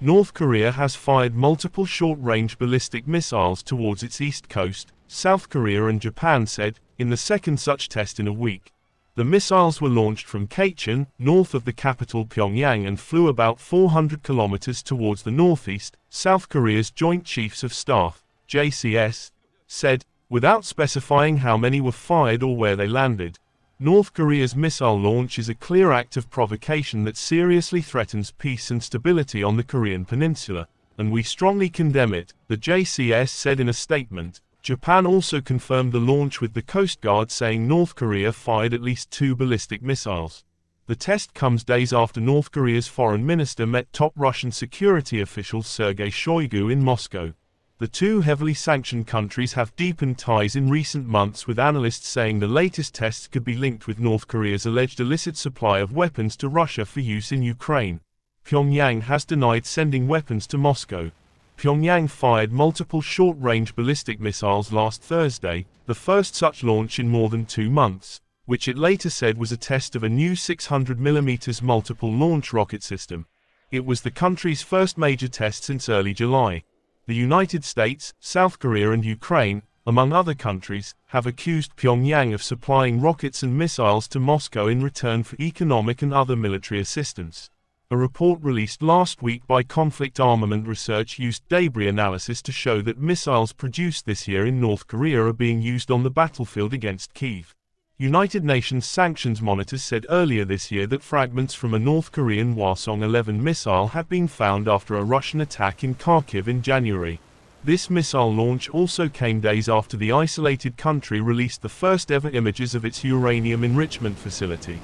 North Korea has fired multiple short-range ballistic missiles towards its east coast, South Korea and Japan said, in the second such test in a week. The missiles were launched from Kaechon, north of the capital Pyongyang, and flew about 400 kilometers towards the northeast, South Korea's Joint Chiefs of Staff, JCS, said, without specifying how many were fired or where they landed. North Korea's missile launch is a clear act of provocation that seriously threatens peace and stability on the Korean peninsula, and we strongly condemn it, the JCS said in a statement. Japan also confirmed the launch, with the Coast Guard saying North Korea fired at least 2 ballistic missiles. The test comes days after North Korea's foreign minister met top Russian security official Sergei Shoigu in Moscow. The two heavily sanctioned countries have deepened ties in recent months, with analysts saying the latest tests could be linked with North Korea's alleged illicit supply of weapons to Russia for use in Ukraine. Pyongyang has denied sending weapons to Moscow. Pyongyang fired multiple short-range ballistic missiles last Thursday, the first such launch in more than 2 months, which it later said was a test of a new 600mm multiple launch rocket system. It was the country's first major test since early July. The United States, South Korea and Ukraine, among other countries, have accused Pyongyang of supplying rockets and missiles to Moscow in return for economic and other military assistance. A report released last week by Conflict Armament Research used debris analysis to show that missiles produced this year in North Korea are being used on the battlefield against Kyiv. United Nations sanctions monitors said earlier this year that fragments from a North Korean Hwasong-11 missile had been found after a Russian attack in Kharkiv in January. This missile launch also came days after the isolated country released the first-ever images of its uranium enrichment facility.